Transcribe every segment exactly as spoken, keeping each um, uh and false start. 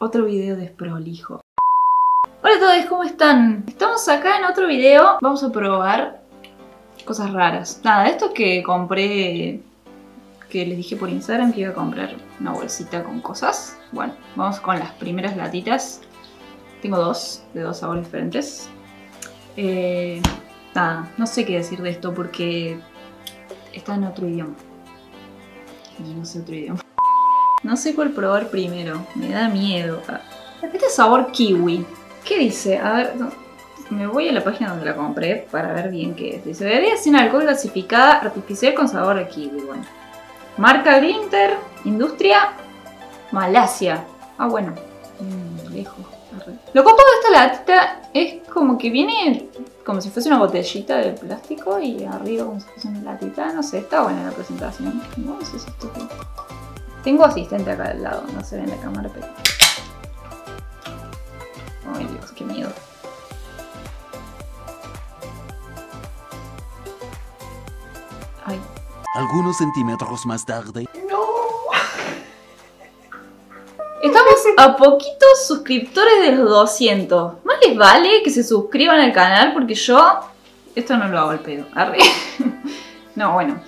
Otro video desprolijo. Hola a todos, ¿cómo están? Estamos acá en otro video. Vamos a probar cosas raras. Nada, esto que compré, que les dije por Instagram que iba a comprar una bolsita con cosas. Bueno, vamos con las primeras latitas. Tengo dos, de dos sabores diferentes. Eh, nada, no sé qué decir de esto porque está en otro idioma. Y no sé otro idioma. No sé cuál probar primero, me da miedo. Este es sabor kiwi. ¿Qué dice? A ver, no, me voy a la página donde la compré para ver bien qué es. Dice, bebida sin alcohol gasificada artificial con sabor a kiwi. Bueno. Marca Grinter, industria, Malasia. Ah, bueno. Mm, lejos. Lo copo de esta latita es como que viene como si fuese una botellita de plástico y arriba como si fuese una latita. No sé, está buena la presentación. No sé si esto. Tengo asistente acá al lado, no se ve en la cámara, pero... Ay Dios, qué miedo. Ay. Algunos centímetros más tarde... ¡No! Estamos a poquitos suscriptores de los doscientos. Más les vale que se suscriban al canal porque yo... Esto no lo hago al pedo. Arre. No, bueno.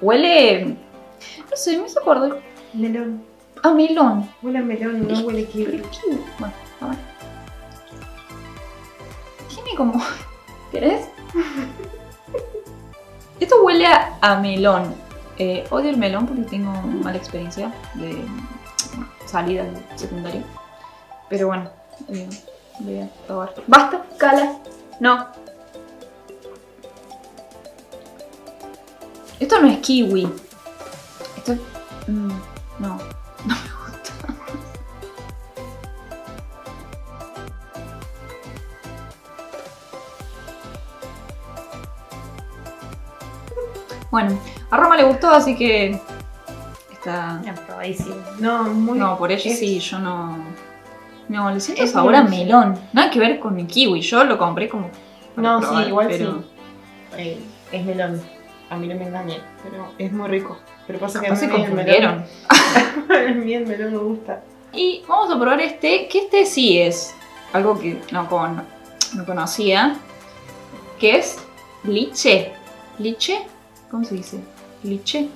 Huele... No sé, me hizo acordar... Melón. Ah, melón. Huele a melón, no huele kiwi. Bueno, a ver. Tiene como... ¿Querés? Esto huele a, a melón. Eh, odio el melón porque tengo mala experiencia de bueno, salida del secundario. Pero bueno, eh, voy a probar. ¡Basta! ¡Cala! ¡No! Esto no es kiwi. Esto... Mm. No, no me gusta. Bueno, a Roma le gustó, así que está... No, probadísimo. No, muy... No, por ella sí, yo no... No, le siento sabor a melón. Nada que ver con el kiwi, yo lo compré como... No, probar, sí, igual pero... sí. Es melón. A mí no me engañé, pero es muy rico. Pero pasa que no se confundieron. A mí el melón me gusta. Y vamos a probar este, que este sí es algo que no, con, no conocía, que es liche. ¿Liche? ¿Cómo se dice? Liche.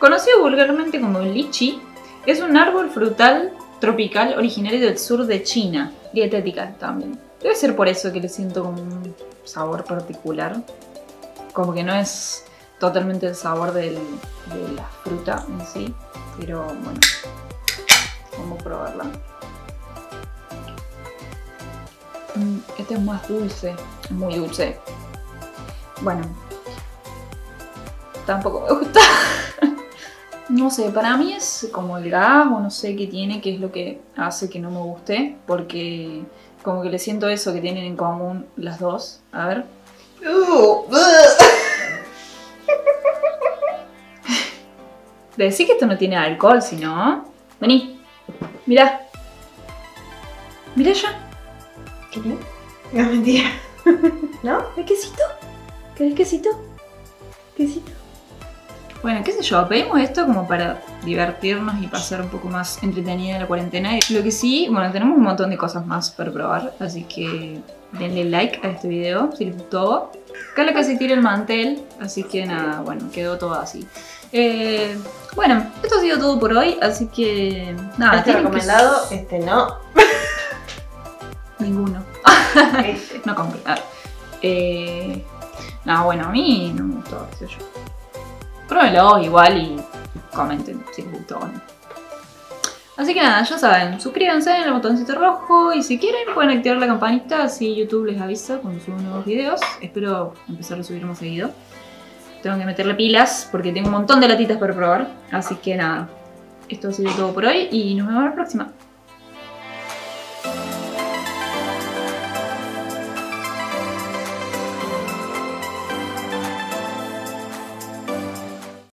Conocido vulgarmente como litchi, es un árbol frutal tropical originario del sur de China. Dietética también. Debe ser por eso que le siento como un sabor particular. Como que no es totalmente el sabor del, de la fruta en sí, pero bueno, vamos a probarla. Mm, este es más dulce, muy dulce. Bueno, tampoco me gusta. No sé, para mí es como el gas o no sé qué tiene, qué es lo que hace que no me guste, porque como que le siento eso que tienen en común las dos. A ver. Uh, Decí que esto no tiene alcohol, si no... Vení, mirá. Mirá ya. ¿Qué tiene? No, mentira. ¿No? ¿Es quesito? ¿Querés quesito? ¿Quesito? Bueno, qué sé yo, pedimos esto como para divertirnos y pasar un poco más entretenida la cuarentena. Lo que sí, bueno, tenemos un montón de cosas más para probar, así que... Denle like a este video si les gustó. Acá la casi tira el mantel, así que nada, bueno, quedó todo así. Eh, bueno, esto ha sido todo por hoy, así que nada. Este recomendado, que... este no. Ninguno. Este. No compré. Eh, no, bueno, a mí no me gustó, qué sé yo. Pruébenlo igual y comenten si les gustó o no. Así que nada, ya saben, suscríbanse en el botoncito rojo y si quieren pueden activar la campanita así YouTube les avisa cuando subo nuevos videos. Espero empezar a subir más seguido. Tengo que meterle pilas porque tengo un montón de latitas para probar. Así que nada, esto ha sido todo por hoy y nos vemos la próxima.